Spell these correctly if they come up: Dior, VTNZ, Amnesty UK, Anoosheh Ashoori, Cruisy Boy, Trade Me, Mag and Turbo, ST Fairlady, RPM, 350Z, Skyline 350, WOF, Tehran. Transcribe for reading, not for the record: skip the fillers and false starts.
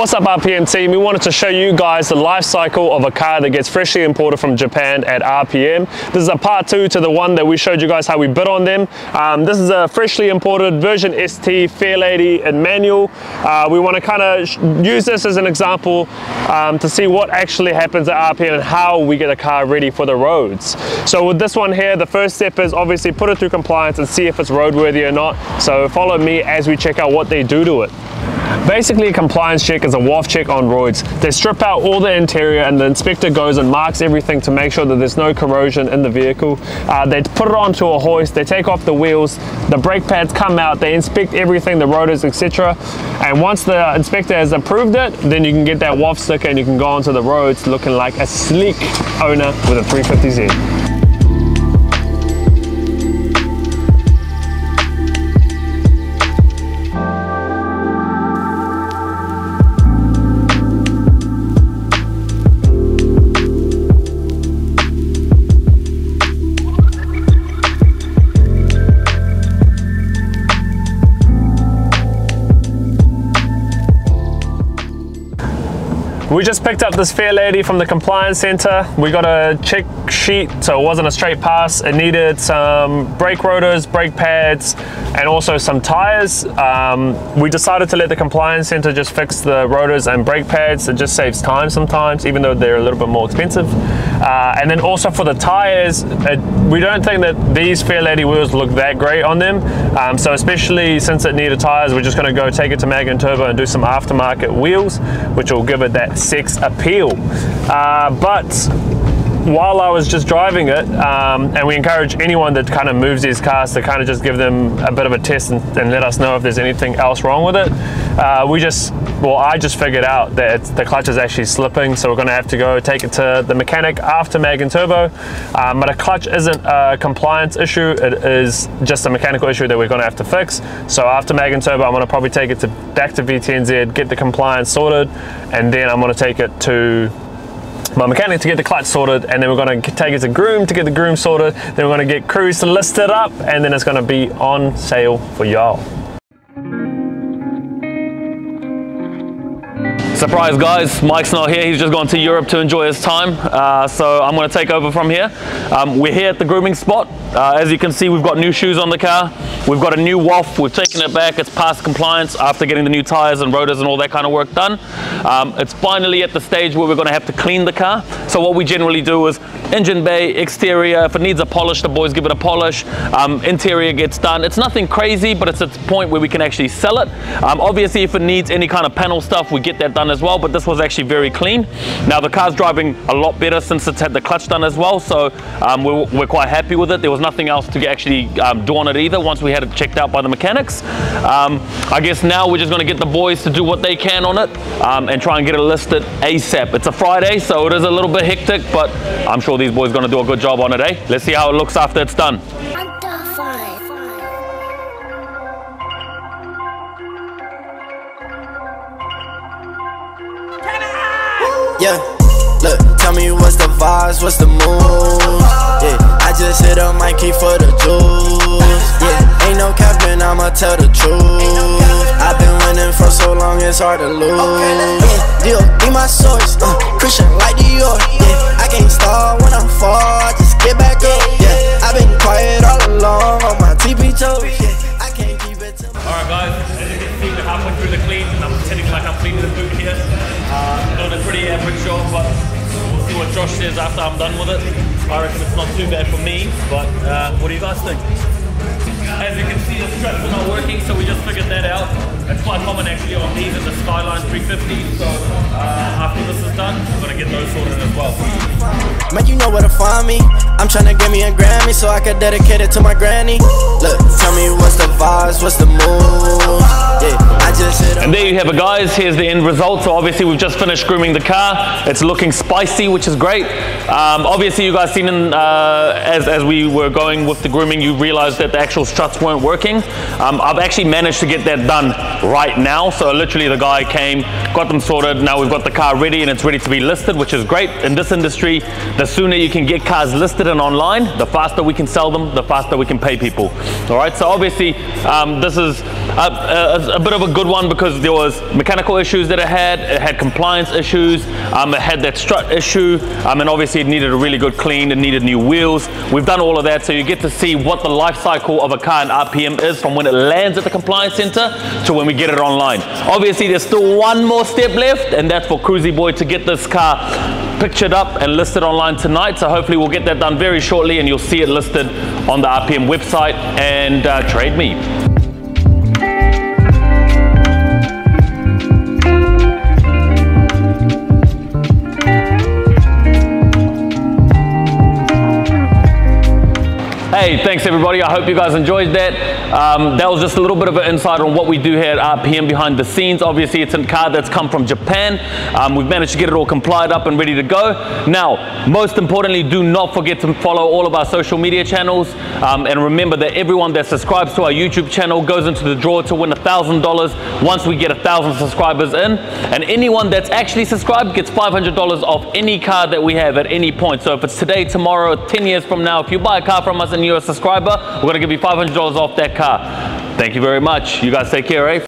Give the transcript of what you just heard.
What's up RPM team? We wanted to show you guys the life cycle of a car that gets freshly imported from Japan at RPM. This is a part two to the one that we showed you guys how we bid on them. This is a freshly imported version ST Fairlady and manual. We want to kind of use this as an example to see what actually happens at RPM and how we get a car ready for the roads. So with this one here, the first step is obviously put it through compliance and see if it's roadworthy or not. So follow me as we check out what they do to it. Basically, a compliance check is a WOF check on roads. They strip out all the interior and the inspector goes and marks everything to make sure that there's no corrosion in the vehicle. They put it onto a hoist, they take off the wheels, the brake pads come out, they inspect everything, the rotors, etc. And once the inspector has approved it, then you can get that WOF sticker and you can go onto the roads looking like a sleek owner with a 350Z. We just picked up this Fairlady from the compliance center. We got a check sheet, so it wasn't a straight pass. It needed some brake rotors, brake pads, and also some tires. We decided to let the compliance center just fix the rotors and brake pads. It just saves time sometimes, even though they're a little bit more expensive. And then also for the tires, we don't think that these Fairlady wheels look that great on them. So especially since it needed tires, we're just gonna go take it to Mag and Turbo and do some aftermarket wheels, which will give it that sex appeal. But while I was just driving it, and we encourage anyone that kind of moves these cars to kind of just give them a bit of a test and let us know if there's anything else wrong with it. I just figured out that the clutch is actually slipping, so we're going to have to go take it to the mechanic after Mag and Turbo. But a clutch isn't a compliance issue, it is just a mechanical issue that we're going to have to fix. So after Mag and Turbo, I'm going to probably take it back to VTNZ, get the compliance sorted, and then I'm going to take it to my mechanic to get the clutch sorted, and then we're going to take it to Groom to get the Groom sorted, then we're going to get Cruise to list it up, and then it's going to be on sale for y'all. Surprise guys, Mike's not here, he's just gone to Europe to enjoy his time, so I'm going to take over from here. We're here at the grooming spot. As you can see, we've got new shoes on the car, we've got a new WOF, we've taken it back, it's past compliance after getting the new tyres and rotors and all that kind of work done. It's finally at the stage where we're going to have to clean the car. So what we generally do is engine bay, exterior, if it needs a polish, the boys give it a polish, interior gets done. It's nothing crazy, but it's at the point where we can actually sell it. Obviously if it needs any kind of panel stuff, we get that done as well, but this was actually very clean. Now the car's driving a lot better since it's had the clutch done as well, so we're quite happy with it. There was nothing else to actually do on it either once we had it checked out by the mechanics. I guess now we're just going to get the boys to do what they can on it and try and get it listed ASAP. It's a Friday, so it is a little bit hectic, but I'm sure these boys are going to do a good job on it, eh? Let's see how it looks after it's done. Yeah, look, tell me what's the vibes, what's the mood? Yeah, I just hit up Mikey for the juice. Yeah, ain't no capping, I'ma tell the truth. I've been winning for so long, it's hard to lose. Yeah, Dior, be my source, Christian like Dior. Yeah, I can't stall when I'm far, I just get back up. Yeah, I've been quiet all along on my TP toes. Yeah, I can't keep it to myself. Alright guys, as you can see, we're halfway through the clean and I'm pretending like I'm cleaning the boot here. Not a pretty average job, but we'll see what Josh says after I'm done with it. I reckon it's not too bad for me, but what do you guys think? As you can see, the straps are not working, so we just figured that out. It's quite common actually on these in the Skyline 350, so after this is done, we're going to get those sorted as well. Man, you know where to find me. I'm trying to get me a Grammy so I can dedicate it to my granny. Look, tell me what's the vibes, what's the mood? Yeah. And there you have it guys, here's the end result. So obviously we've just finished grooming the car, it's looking spicy, which is great. Obviously you guys seen as we were going with the grooming, you realized that the actual struts weren't working. I've actually managed to get that done right now. So literally the guy came, got them sorted. Now we've got the car ready and it's ready to be listed, which is great. In this industry, the sooner you can get cars listed and online, the faster we can sell them, the faster we can pay people. All right, so obviously this is a bit of a good one because there was mechanical issues that it had compliance issues, it had that strut issue, and obviously it needed a really good clean, it needed new wheels. We've done all of that, so you get to see what the life cycle of a car in RPM is from when it lands at the compliance center to when we get it online. Obviously there's still one more step left, and that's for Cruisy Boy to get this car pictured up and listed online tonight. So hopefully we'll get that done very shortly and you'll see it listed on the RPM website and Trade Me. Hey, thanks everybody. I hope you guys enjoyed that. That was just a little bit of an insight on what we do here at RPM behind the scenes. Obviously, it's a car that's come from Japan. We've managed to get it all complied up and ready to go. Now, most importantly, do not forget to follow all of our social media channels. And remember that everyone that subscribes to our YouTube channel goes into the draw to win $1,000 once we get 1,000 subscribers in. And anyone that's actually subscribed gets $500 off any car that we have at any point. So if it's today, tomorrow, 10 years from now, if you buy a car from us and you're a subscriber, we're gonna give you $500 off that car. Thank you very much. You guys take care, eh?